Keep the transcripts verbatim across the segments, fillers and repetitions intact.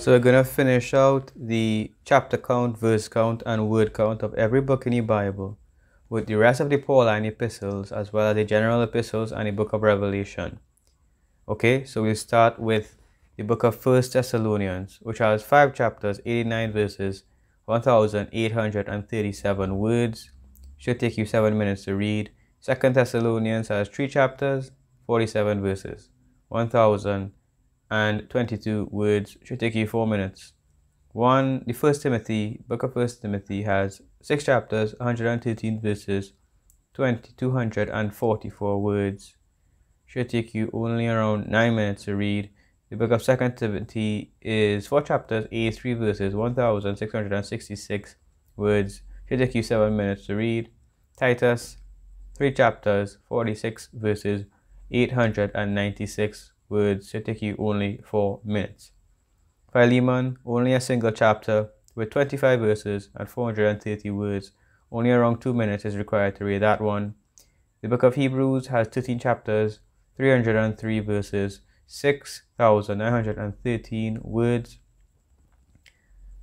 So we're going to finish out the chapter count, verse count, and word count of every book in your Bible with the rest of the Pauline epistles, as well as the general epistles and the book of Revelation. Okay, so we'll start with the book of First Thessalonians, which has five chapters, eighty-nine verses, one thousand eight hundred thirty-seven words. Should take you seven minutes to read. Second Thessalonians has three chapters, forty-seven verses, one thousand twenty-two words. Should take you four minutes. One, the First Timothy, book of First Timothy has six chapters, one hundred thirteen verses, two thousand two hundred forty-four words. Should take you only around nine minutes to read. The book of Second Timothy is four chapters, eighty-three verses, one thousand six hundred sixty-six words. Should take you seven minutes to read. Titus, three chapters, forty-six verses, eight hundred ninety-six words. Should take you only four minutes. Philemon, only a single chapter with twenty-five verses and four hundred thirty words. Only around two minutes is required to read that one. The book of Hebrews has thirteen chapters, three hundred three verses, six thousand nine hundred thirteen words,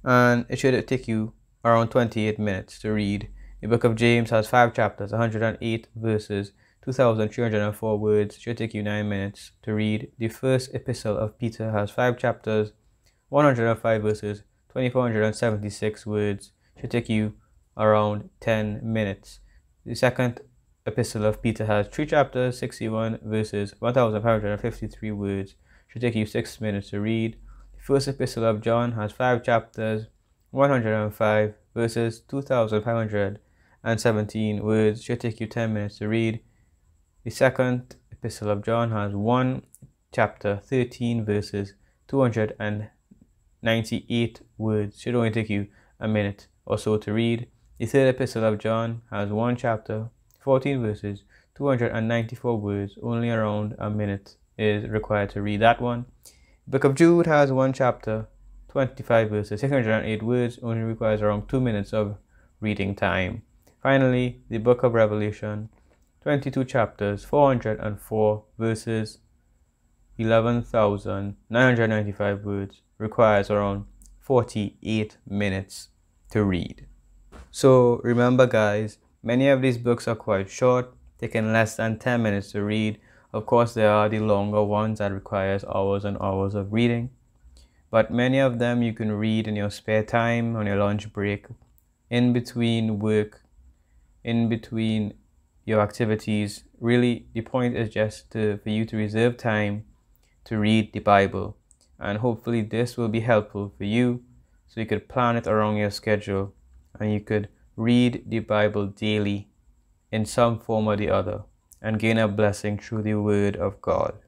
and it should take you around twenty-eight minutes to read. The book of James has five chapters, one hundred eight verses, two thousand three hundred four words. It should take you nine minutes to read. The first epistle of Peter has five chapters, one hundred five verses, two thousand four hundred seventy-six words. It should take you around ten minutes. The second epistle of Peter has three chapters, sixty-one verses, one thousand five hundred fifty-three words. Should take you six minutes to read. The first epistle of John has five chapters, one hundred five verses, two thousand five hundred seventeen words. Should take you ten minutes to read. The second epistle of John has one chapter, thirteen verses, two hundred ninety-eight words. Should only take you a minute or so to read. The third epistle of John has one chapter, fourteen verses, two hundred ninety-four words. Only around a minute is required to read that one. Book of Jude has one chapter, twenty-five verses, six hundred eight words. Only requires around two minutes of reading time. Finally, the book of Revelation, twenty-two chapters, four hundred four verses, eleven thousand nine hundred ninety-five words. Requires around forty-eight minutes to read. So remember, guys, many of these books are quite short, taking less than ten minutes to read. Of course, there are the longer ones that requires hours and hours of reading. But many of them you can read in your spare time, on your lunch break, in between work, in between your activities. Really, the point is just to, for you to reserve time to read the Bible. And hopefully this will be helpful for you, so you could plan it around your schedule and you could read the Bible daily in some form or the other and gain a blessing through the Word of God.